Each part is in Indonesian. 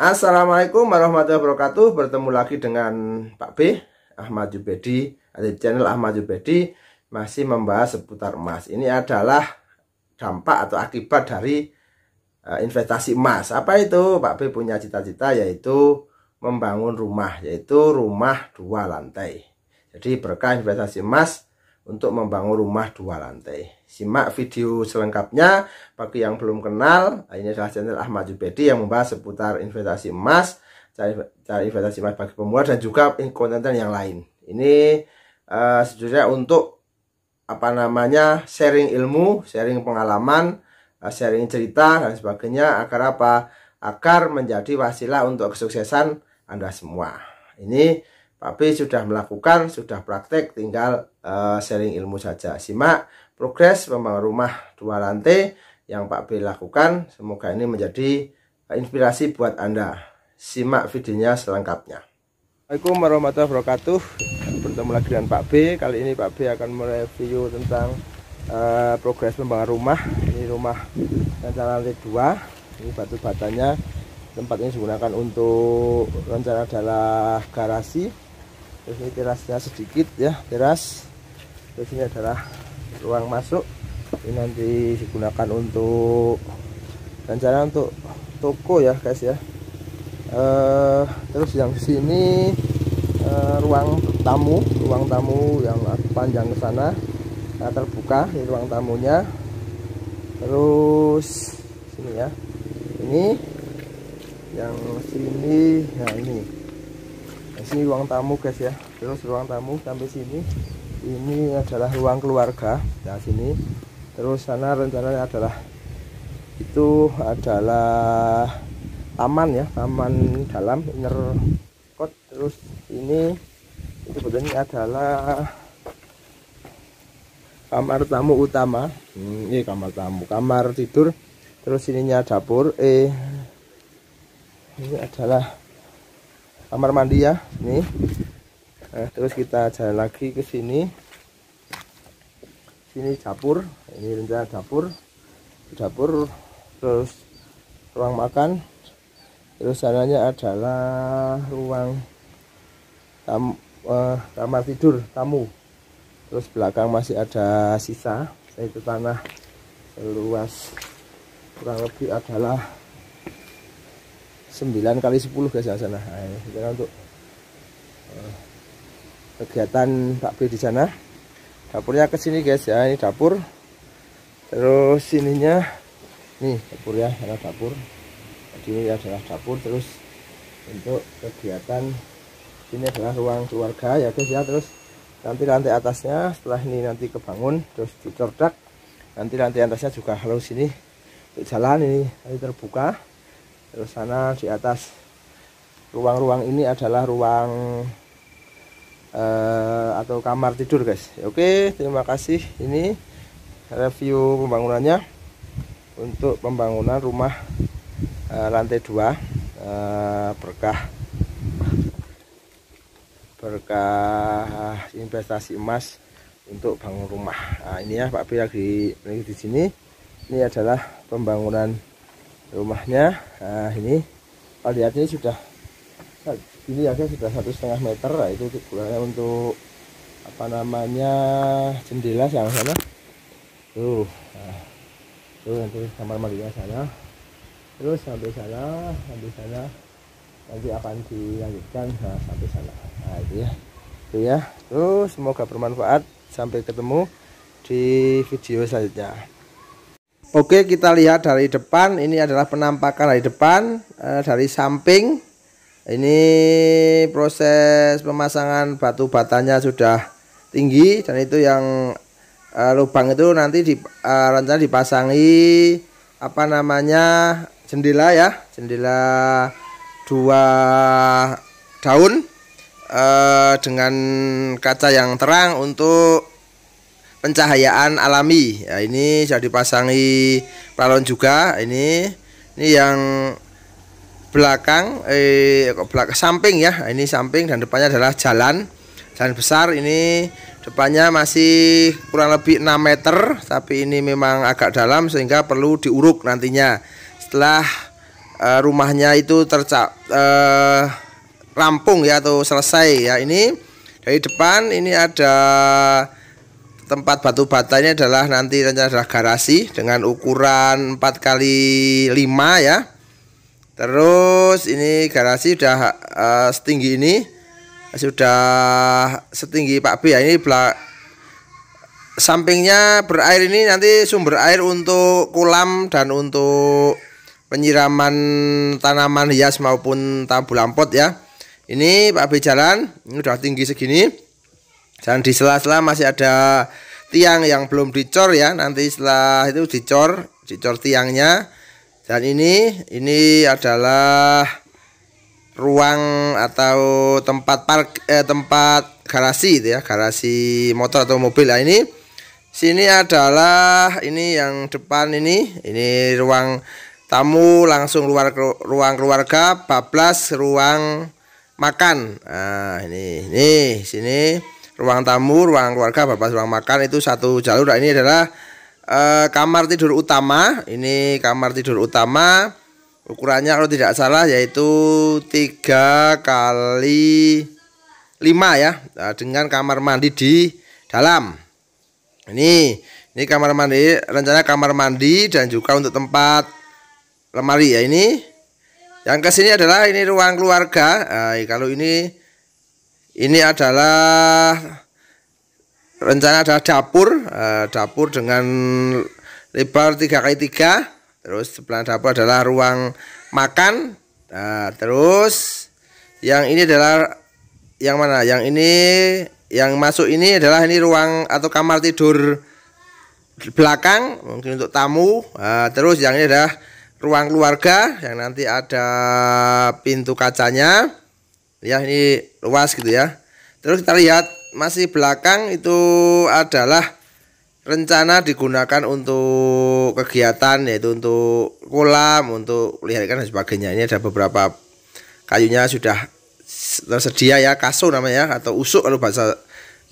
Assalamualaikum warahmatullahi wabarakatuh. Bertemu lagi dengan Pak B, Ahmad Zubedi, ada channel Ahmad Zubedi, masih membahas seputar emas. Ini adalah dampak atau akibat dari investasi emas. Apa itu? Pak B punya cita-cita yaitu membangun rumah, yaitu rumah 2 lantai. Jadi berkah investasi emas untuk membangun rumah 2 lantai. Simak video selengkapnya. Bagi yang belum kenal, ini adalah channel Ahmad Zubedi yang membahas seputar investasi emas, cara investasi emas bagi pemula, dan juga konten yang lain. Ini sejujurnya untuk sharing ilmu, sharing pengalaman, sharing cerita dan sebagainya, agar agar menjadi wasilah untuk kesuksesan Anda semua. Ini Pak B sudah melakukan, sudah praktek, tinggal sharing ilmu saja. Simak progres pembangunan rumah 2 lantai yang Pak B lakukan. Semoga ini menjadi inspirasi buat Anda. Simak videonya selengkapnya. Assalamualaikum warahmatullahi wabarakatuh. Bertemu lagi dengan Pak B. Kali ini Pak B akan mereview tentang progres pembangunan rumah. Ini rumah rencana lantai 2. Ini batu batanya, tempat ini digunakan untuk rencana adalah garasi. Terus ini terasnya sedikit ya, teras. Terus ini adalah ruang masuk. Ini nanti digunakan untuk rencana untuk toko ya guys ya. Terus yang sini ruang tamu, yang panjang ke sana, nah, terbuka. Ini ruang tamunya. Terus sini ya. Ini yang sini, nah ini ruang tamu guys ya. Terus ruang tamu sampai sini, ini adalah ruang keluarga. Nah sini, terus sana rencananya adalah itu adalah taman ya, taman dalam inner court. Terus ini itu sebetulnya adalah kamar tamu utama. Ini kamar tamu, kamar tidur. Terus ininya dapur, ini adalah kamar mandi ya, ini. Nah, terus kita jalan lagi ke sini, dapur, ini rencana dapur, terus ruang makan, terus sananya adalah ruang kamar tidur tamu, terus belakang masih ada sisa, yaitu tanah seluas kurang lebih adalah 9 kali 10 guys ya sana. Nah, ini untuk kegiatan Pak B di sana. Dapurnya ke sini guys ya, ini dapur. Terus sininya nih dapur ya, ada dapur. Jadi ini adalah dapur. Terus untuk kegiatan ini adalah ruang keluarga ya guys ya. Terus nanti lantai atasnya setelah ini nanti kebangun terus dicerdak. Nanti lantai atasnya juga halus ini. Jalan ini terbuka. Terus sana di atas ruang-ruang ini adalah ruang atau kamar tidur guys. Oke, terima kasih. Ini review pembangunannya untuk pembangunan rumah lantai 2 berkah investasi emas untuk bangun rumah. Nah, ini ya Pak B lagi di sini. Ini adalah pembangunan rumahnya. Nah, ini kalau lihat ini sudah ini ya guys, sudah 1,5 meter. Nah, itu ukurannya untuk jendela yang sana. Tuh, nah, tuh nanti kamar mandinya sana. Terus sampai sana, nanti akan dilanjutkan sampai sana. Nah, itu ya, Terus semoga bermanfaat. Sampai ketemu di video selanjutnya. Oke, kita lihat dari depan. Ini adalah penampakan dari depan, dari samping. Ini proses pemasangan batu batanya sudah tinggi, dan itu yang lubang itu nanti rencana dipasangi jendela ya, jendela 2 daun dengan kaca yang terang untuk pencahayaan alami ya. Ini sudah dipasangi pralon juga. Ini yang belakang, samping ya. Ini samping, dan depannya adalah jalan besar. Ini depannya masih kurang lebih 6 meter, tapi ini memang agak dalam sehingga perlu diuruk nantinya. Setelah rumahnya itu rampung ya, atau selesai ya. Ini dari depan ini ada tempat batu batanya, adalah nanti rencana adalah garasi dengan ukuran 4x5 ya. Terus ini garasi sudah setinggi ini, sudah setinggi Pak B ya. Ini sampingnya berair, ini nanti sumber air untuk kolam dan untuk penyiraman tanaman hias maupun tabulan pot ya. Ini Pak B jalan, ini sudah tinggi segini. Dan di sela-sela masih ada tiang yang belum dicor ya, nanti setelah itu dicor tiangnya. Dan ini adalah ruang atau tempat tempat garasi itu ya, garasi motor atau mobil ya. Ini sini adalah ini yang depan, ini ruang tamu, langsung ruang keluarga, bablas ruang makan. Nah, ini sini ruang tamu, ruang keluarga, bapak ruang makan, itu satu jalur. Nah, ini adalah kamar tidur utama. Ini kamar tidur utama, ukurannya kalau tidak salah yaitu 3x5 ya. Nah, dengan kamar mandi di dalam. Ini kamar mandi, rencana kamar mandi dan juga untuk tempat lemari ya. Ini yang kesini adalah ini ruang keluarga. Nah, kalau ini adalah rencana adalah dapur dengan lebar 3x3. Terus sebelah dapur adalah ruang makan. Nah, terus yang ini adalah yang mana? Yang ini yang masuk ini adalah ini ruang atau kamar tidur belakang mungkin untuk tamu. Nah, terus yang ini adalah ruang keluarga yang nanti ada pintu kacanya. Ya, ini luas gitu ya. Terus kita lihat masih belakang itu adalah rencana digunakan untuk kegiatan, yaitu untuk kolam, untuk lihat ikan dan sebagainya. Ini ada beberapa kayunya sudah tersedia ya, kaso namanya atau usuk kalau bahasa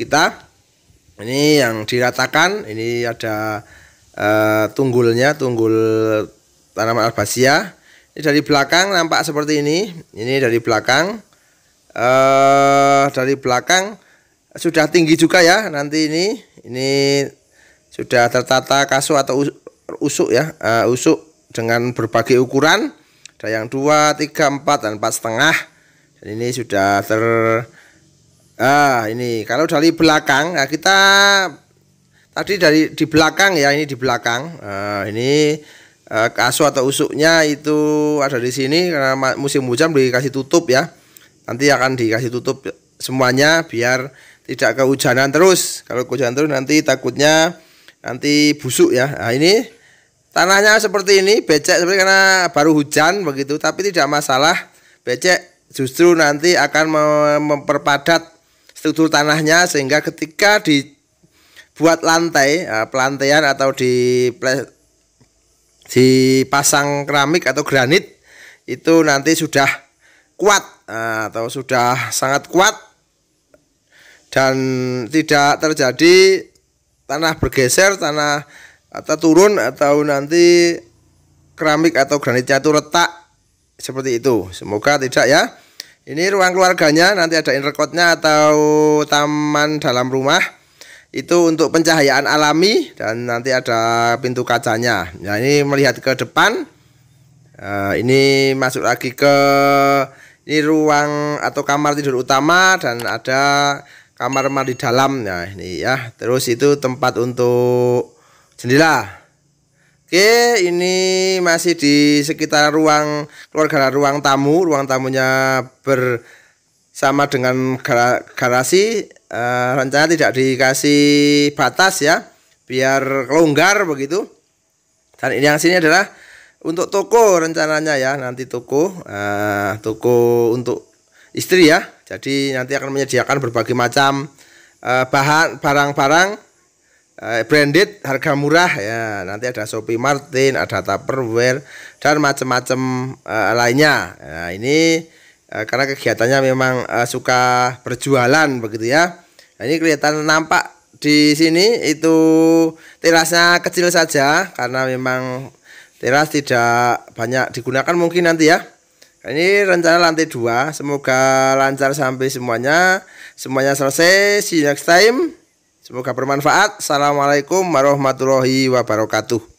kita. Ini yang diratakan, ini ada tunggulnya, tunggul tanaman albasia. Ini dari belakang nampak seperti ini. Ini dari belakang. Dari belakang sudah tinggi juga ya. Nanti ini sudah tertata kasu atau usuk ya, usuk dengan berbagai ukuran, ada yang 2, 3, 4, dan 4,5. Dan ini sudah ini kalau dari belakang ya, kita tadi dari di belakang ya, ini di belakang. Ini kasu atau usuknya itu ada di sini, karena musim hujan dikasih tutup ya. Nanti akan dikasih tutup semuanya biar tidak kehujanan terus. Kalau kehujanan terus nanti takutnya nanti busuk ya. Nah, ini tanahnya seperti ini, becek seperti karena baru hujan begitu, tapi tidak masalah becek, justru nanti akan memperpadat struktur tanahnya sehingga ketika dibuat lantai, pelantaian atau dipasang keramik atau granit itu nanti sudah kuat atau sudah sangat kuat dan tidak terjadi tanah bergeser, tanah atau turun, atau nanti keramik atau granitnya itu retak seperti itu. Semoga tidak ya. Ini ruang keluarganya, nanti ada interkotnya atau taman dalam rumah itu untuk pencahayaan alami, dan nanti ada pintu kacanya. Nah, ini melihat ke depan. Ini masuk lagi ke ini ruang atau kamar tidur utama, dan ada kamar mandi dalam. Nah, ini ya. Terus itu tempat untuk jendela. Oke, ini masih di sekitar ruang keluarga, ruang tamu. Ruang tamunya bersama dengan garasi. Rencana tidak dikasih batas ya, biar longgar begitu. Dan ini yang sini adalah untuk toko rencananya ya, nanti toko untuk istri ya. Jadi nanti akan menyediakan berbagai macam barang-barang branded harga murah ya. Nanti ada Shopee, Martin, ada Tupperware dan macam-macam lainnya. Nah, ini karena kegiatannya memang suka berjualan begitu ya. Nah, ini kelihatan nampak di sini itu terasnya kecil saja karena memang teras tidak banyak digunakan mungkin nanti ya. Ini rencana lantai 2, semoga lancar sampai semuanya selesai. See you next time, semoga bermanfaat. Assalamualaikum warahmatullahi wabarakatuh.